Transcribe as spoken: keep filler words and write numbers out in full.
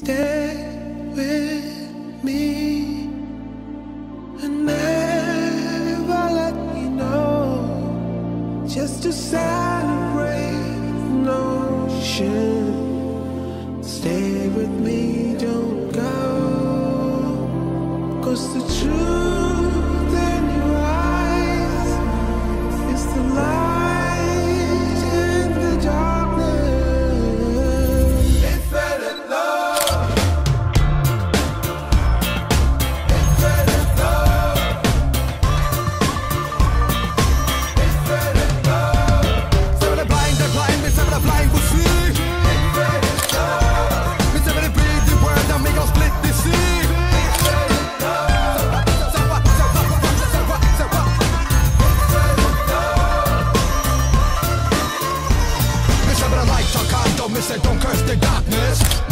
Stay with me, and never let me know. Just to celebrate the notion. Stay with me, don't go. 'Cause the truth in your eyes is the light. Don't curse the darkness.